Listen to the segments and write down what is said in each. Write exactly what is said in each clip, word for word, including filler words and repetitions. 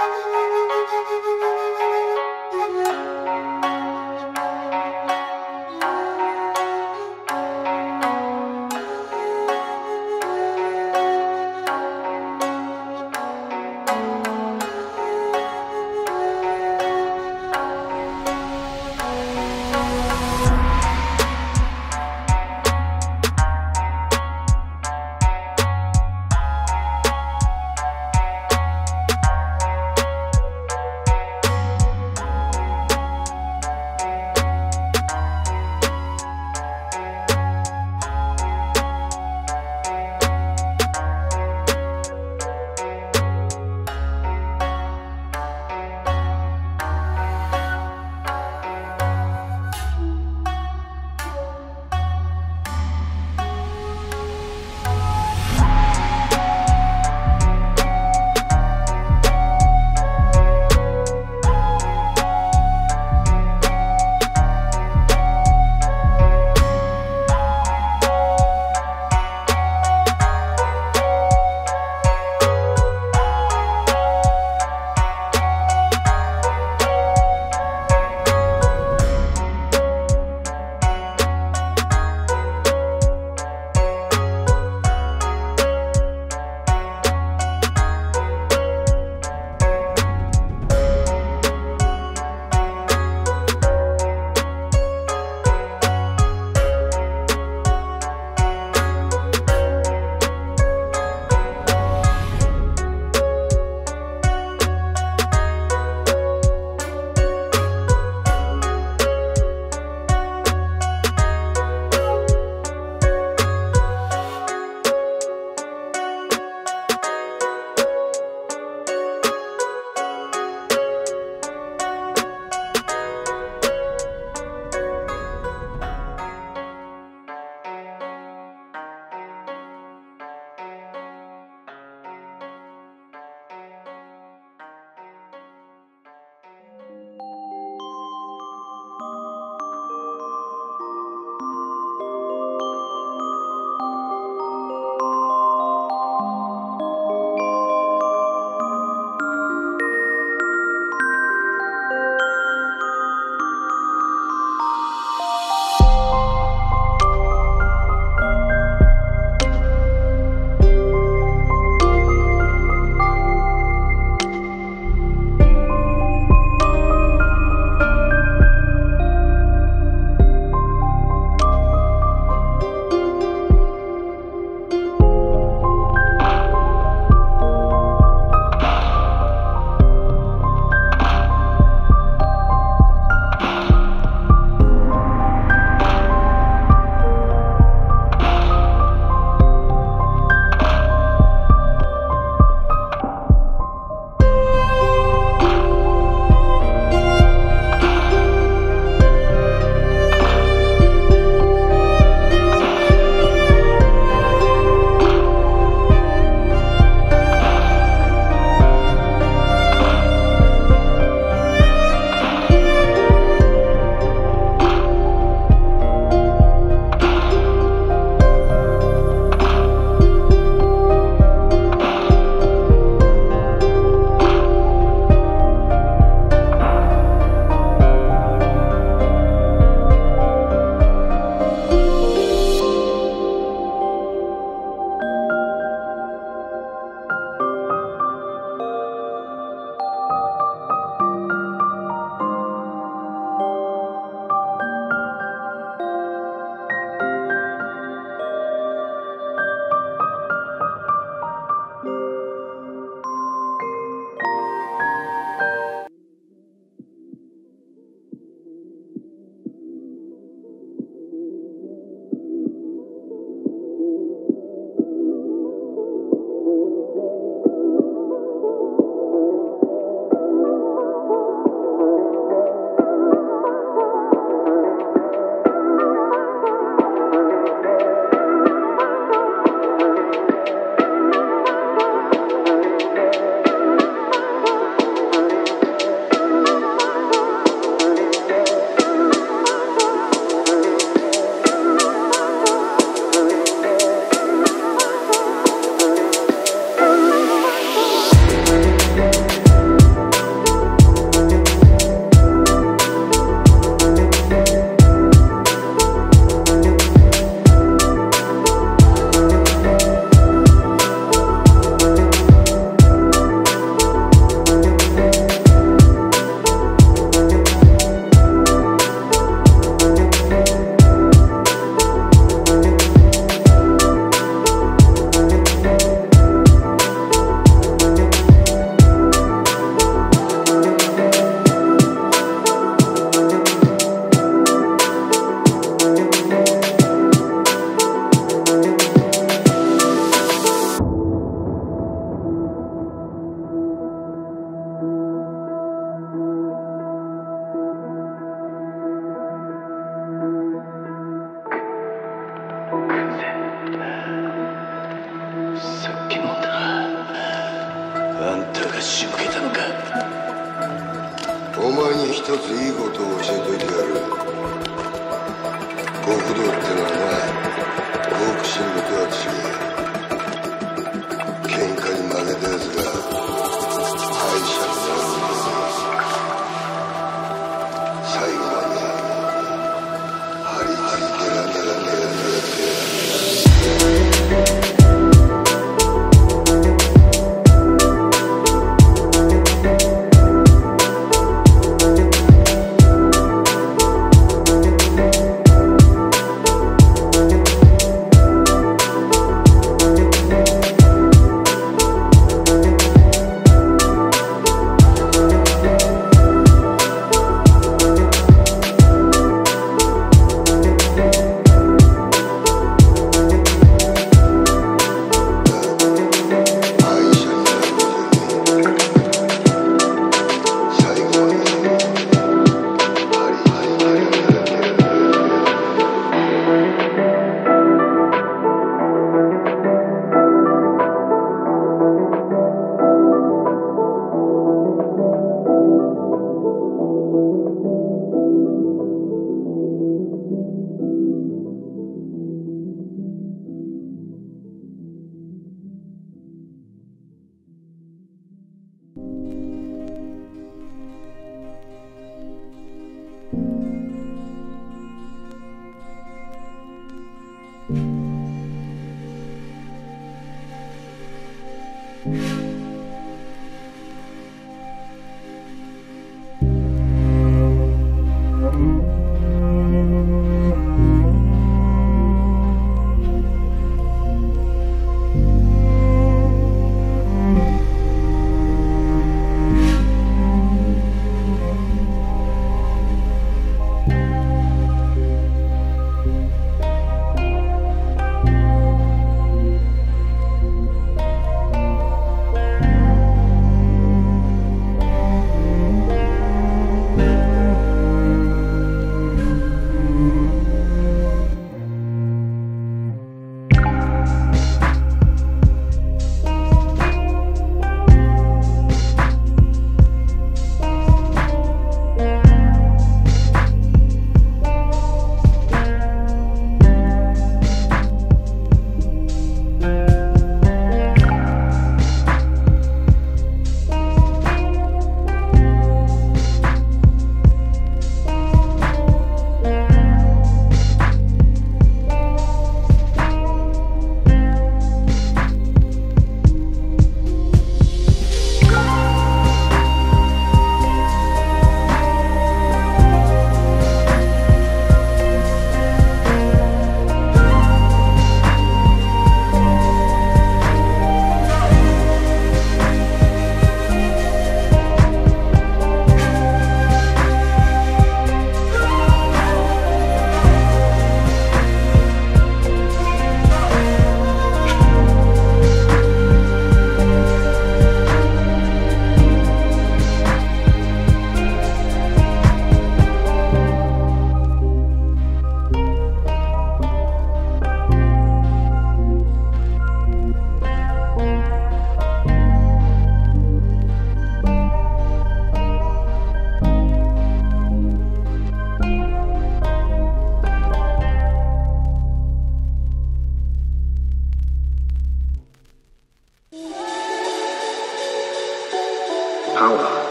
Oh, から仕向けたのか。お前に一ついいことを教えといてやる。極道ってのはな、ボクシングとは違う。喧嘩に負けたやつが敗者になるんだ。最後まで針にテラテラテラテラ。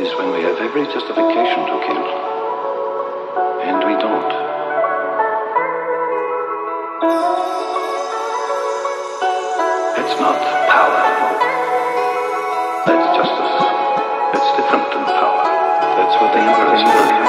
is when we have every justification to kill, and we don't. It's not power. That's justice. It's different than power. That's what the Emperor is doing.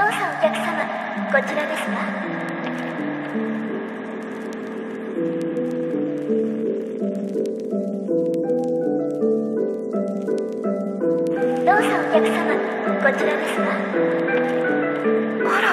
どうぞお客様、こちらですわ。お客様、こちらですわ。あら。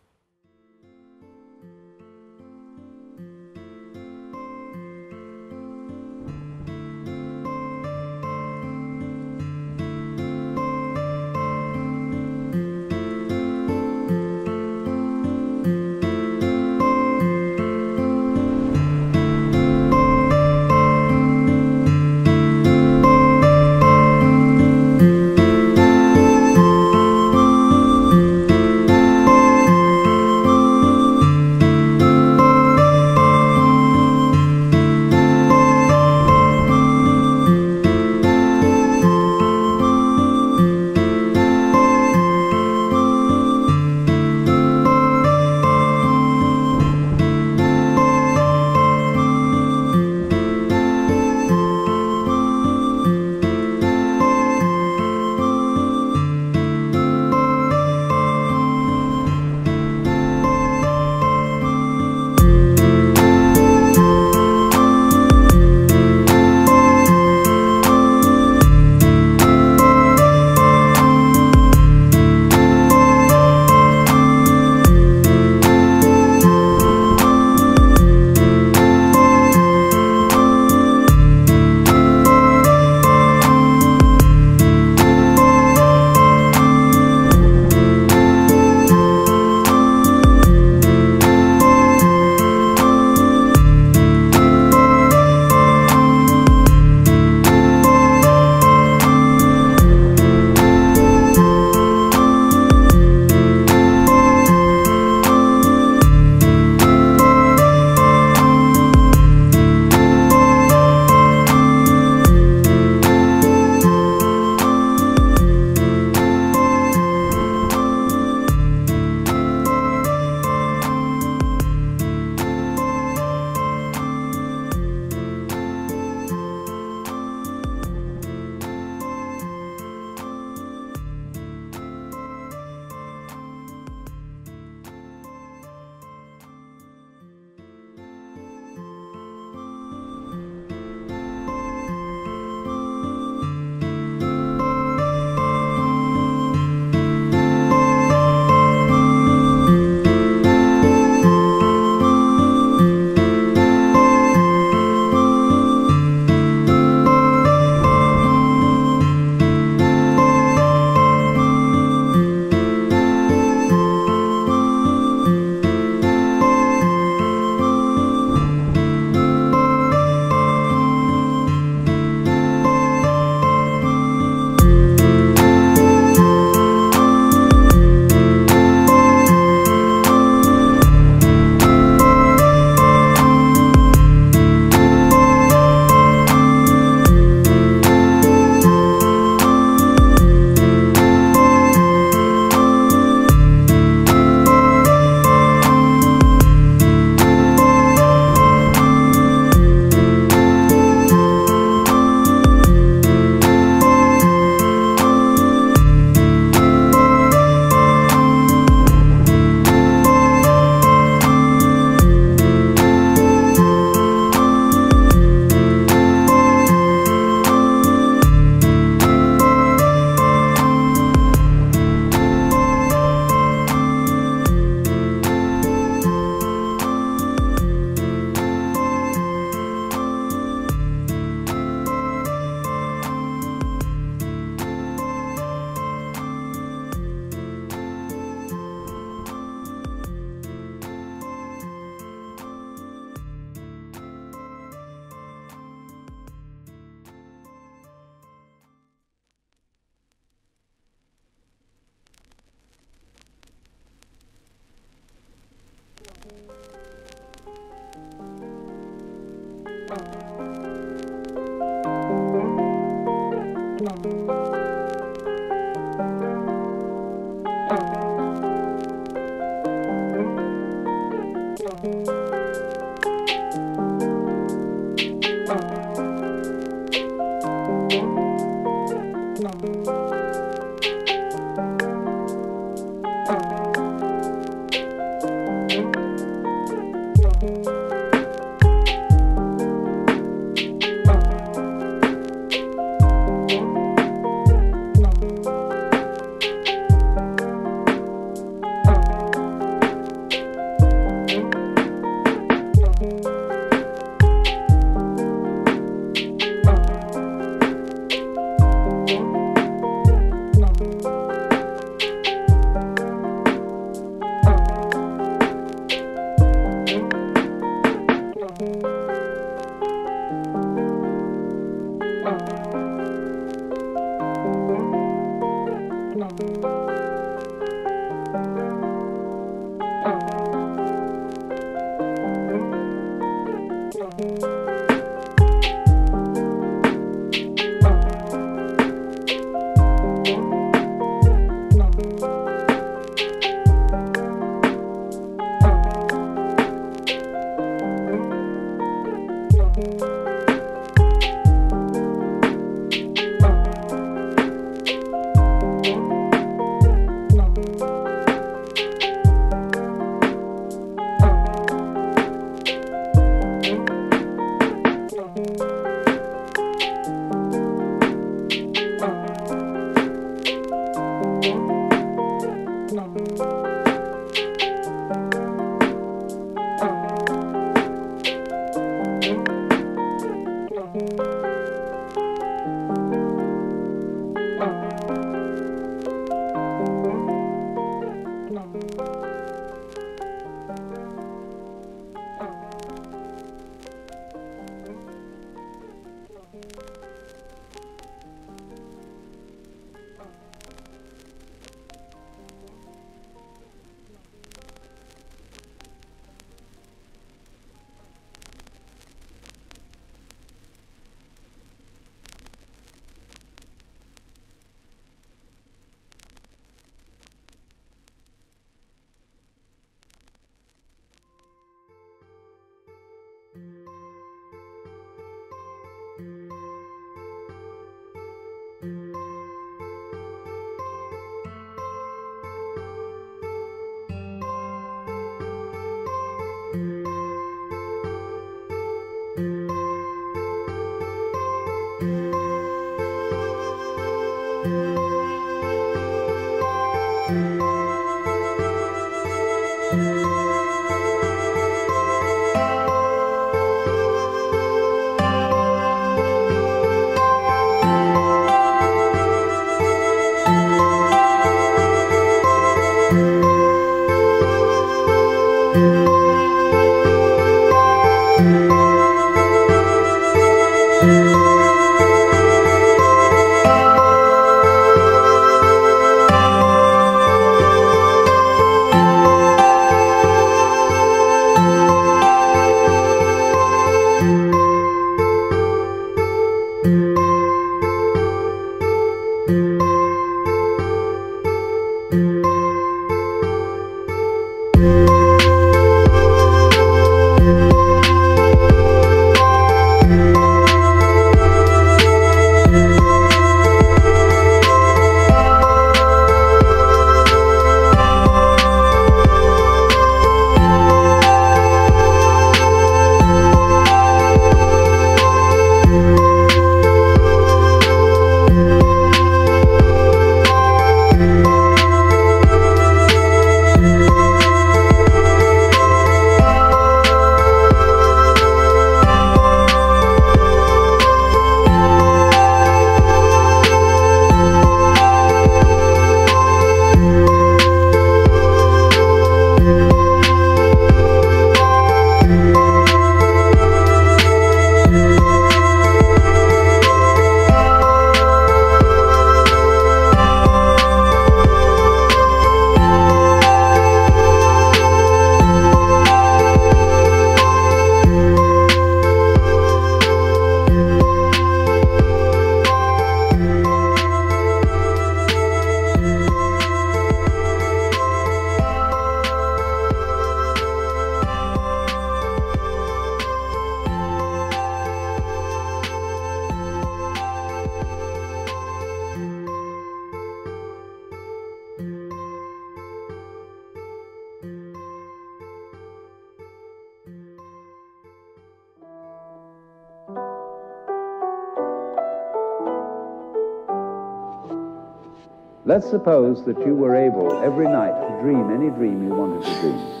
Let's suppose that you were able every night to dream any dream you wanted to dream.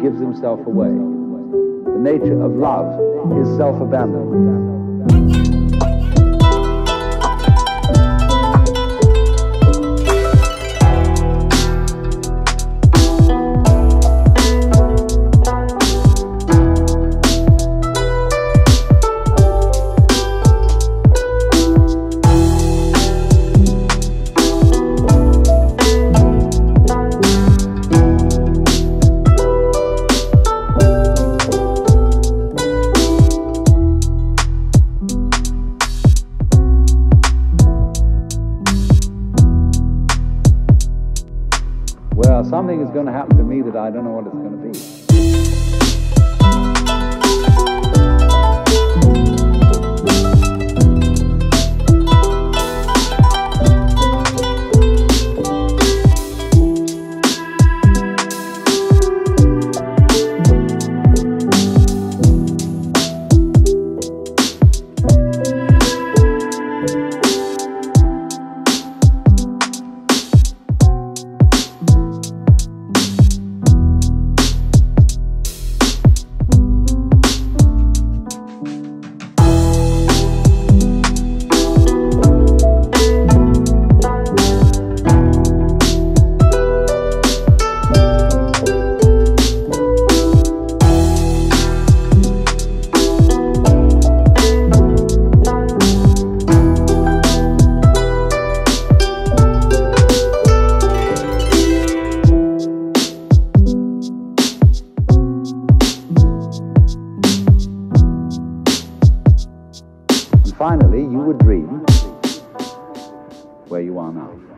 Gives himself away. The nature of love is self-abandonment. Well, something is going to happen to me that I don't know what it's going to be. Finally, you would dream where you are now.